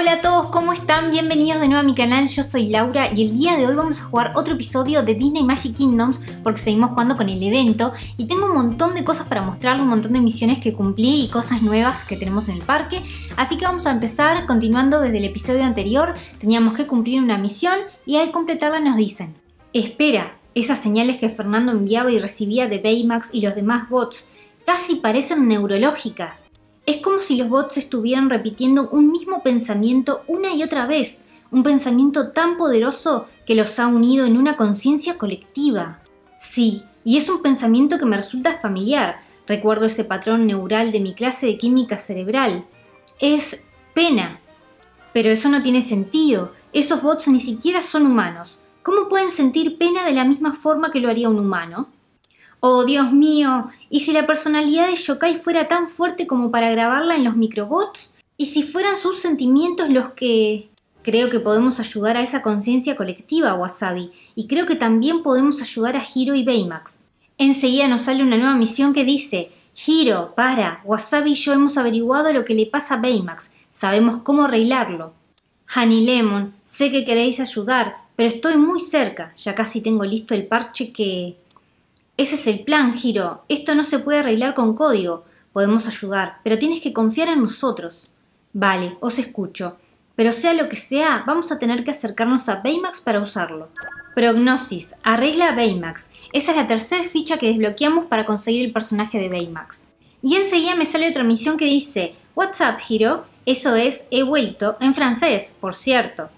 Hola a todos, ¿cómo están? Bienvenidos de nuevo a mi canal, yo soy Laura y el día de hoy vamos a jugar otro episodio de Disney Magic Kingdoms porque seguimos jugando con el evento y tengo un montón de cosas para mostrarles, un montón de misiones que cumplí y cosas nuevas que tenemos en el parque, así que vamos a empezar continuando desde el episodio anterior. Teníamos que cumplir una misión y al completarla nos dicen: espera, esas señales que Fernando enviaba y recibía de Baymax y los demás bots casi parecen neurológicas. Es como si los bots estuvieran repitiendo un mismo pensamiento una y otra vez, un pensamiento tan poderoso que los ha unido en una conciencia colectiva. Sí, y es un pensamiento que me resulta familiar, recuerdo ese patrón neural de mi clase de química cerebral. Es pena. Pero eso no tiene sentido, esos bots ni siquiera son humanos. ¿Cómo pueden sentir pena de la misma forma que lo haría un humano? ¡Oh, Dios mío! ¿Y si la personalidad de Yokai fuera tan fuerte como para grabarla en los microbots? ¿Y si fueran sus sentimientos los que...? Creo que podemos ayudar a esa conciencia colectiva, Wasabi, y creo que también podemos ayudar a Hiro y Baymax. Enseguida nos sale una nueva misión que dice: Hiro, para, Wasabi y yo hemos averiguado lo que le pasa a Baymax, sabemos cómo arreglarlo. Honey Lemon, sé que queréis ayudar, pero estoy muy cerca, ya casi tengo listo el parche que... Ese es el plan, Hiro. Esto no se puede arreglar con código. Podemos ayudar, pero tienes que confiar en nosotros. Vale, os escucho. Pero sea lo que sea, vamos a tener que acercarnos a Baymax para usarlo. Prognosis. Arregla a Baymax. Esa es la tercera ficha que desbloqueamos para conseguir el personaje de Baymax. Y enseguida me sale otra misión que dice: What's up, Hiro? Eso es, he vuelto, en francés, por cierto.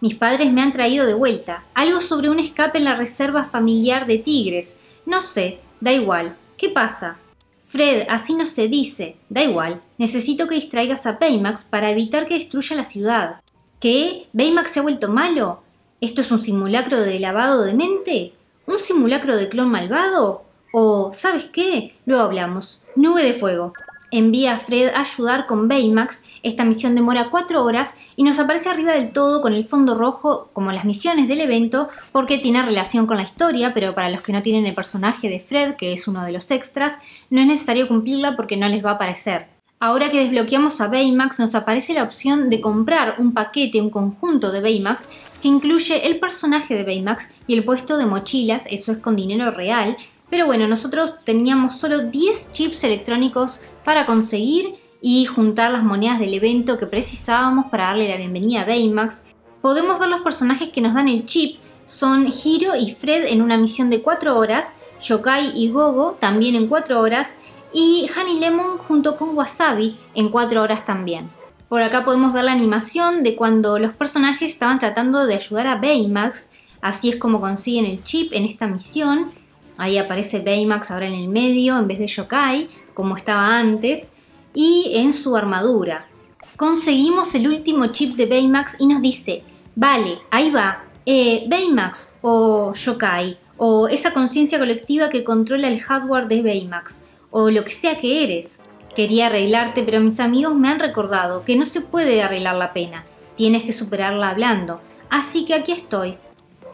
Mis padres me han traído de vuelta. Algo sobre un escape en la reserva familiar de tigres. No sé, da igual. ¿Qué pasa? Fred, así no se dice. Da igual. Necesito que distraigas a Baymax para evitar que destruya la ciudad. ¿Qué? ¿Baymax se ha vuelto malo? ¿Esto es un simulacro de lavado de mente? ¿Un simulacro de clon malvado? O, ¿sabes qué? Luego hablamos. Nube de fuego. Envía a Fred a ayudar con Baymax. Esta misión demora 4 horas y nos aparece arriba del todo con el fondo rojo, como las misiones del evento, porque tiene relación con la historia, pero para los que no tienen el personaje de Fred, que es uno de los extras, no es necesario cumplirla porque no les va a aparecer. Ahora que desbloqueamos a Baymax, nos aparece la opción de comprar un paquete, un conjunto de Baymax, que incluye el personaje de Baymax y el puesto de mochilas, eso es con dinero real, pero bueno, nosotros teníamos solo 10 chips electrónicos para conseguir y juntar las monedas del evento que precisábamos para darle la bienvenida a Baymax. Podemos ver los personajes que nos dan el chip, son Hiro y Fred en una misión de 4 horas, Yokai y Gogo también en 4 horas y Honey Lemon junto con Wasabi en 4 horas también. Por acá podemos ver la animación de cuando los personajes estaban tratando de ayudar a Baymax, así es como consiguen el chip en esta misión. Ahí aparece Baymax ahora en el medio en vez de Yokai, como estaba antes, y en su armadura. Conseguimos el último chip de Baymax y nos dice: vale, ahí va, Baymax o Yokai o esa conciencia colectiva que controla el hardware de Baymax o lo que sea que eres. Quería arreglarte, pero mis amigos me han recordado que no se puede arreglar la pena, tienes que superarla hablando, así que aquí estoy.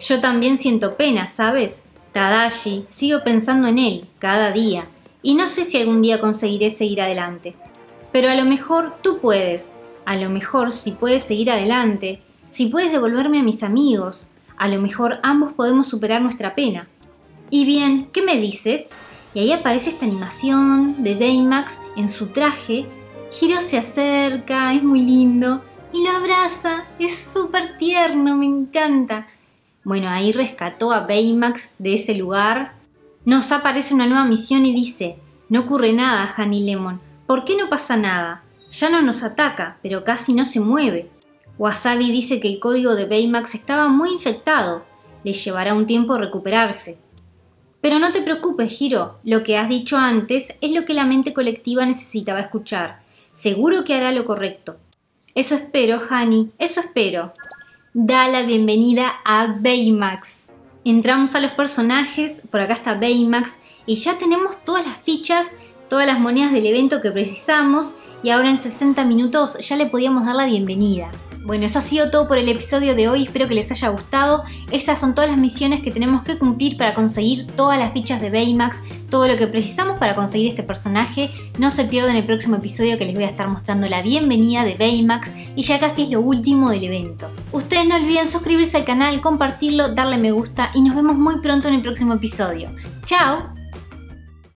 Yo también siento pena, ¿sabes? Tadashi, sigo pensando en él, cada día. Y no sé si algún día conseguiré seguir adelante. Pero a lo mejor tú puedes. A lo mejor si puedes seguir adelante. Si puedes devolverme a mis amigos. A lo mejor ambos podemos superar nuestra pena. Y bien, ¿qué me dices? Y ahí aparece esta animación de Baymax en su traje. Hiro se acerca, es muy lindo. Y lo abraza. Es súper tierno, me encanta. Bueno, ahí rescató a Baymax de ese lugar. Nos aparece una nueva misión y dice: no ocurre nada, Honey Lemon. ¿Por qué no pasa nada? Ya no nos ataca, pero casi no se mueve. Wasabi dice que el código de Baymax estaba muy infectado. Le llevará un tiempo recuperarse. Pero no te preocupes, Hiro. Lo que has dicho antes es lo que la mente colectiva necesitaba escuchar. Seguro que hará lo correcto. Eso espero, Honey. Eso espero. Da la bienvenida a Baymax. Entramos a los personajes, por acá está Baymax y ya tenemos todas las fichas, todas las monedas del evento que precisamos y ahora en 60 minutos ya le podíamos dar la bienvenida. Bueno, eso ha sido todo por el episodio de hoy, espero que les haya gustado. Esas son todas las misiones que tenemos que cumplir para conseguir todas las fichas de Baymax, todo lo que precisamos para conseguir este personaje. No se pierdan el próximo episodio que les voy a estar mostrando la bienvenida de Baymax y ya casi es lo último del evento. Ustedes no olviden suscribirse al canal, compartirlo, darle me gusta y nos vemos muy pronto en el próximo episodio. ¡Chao!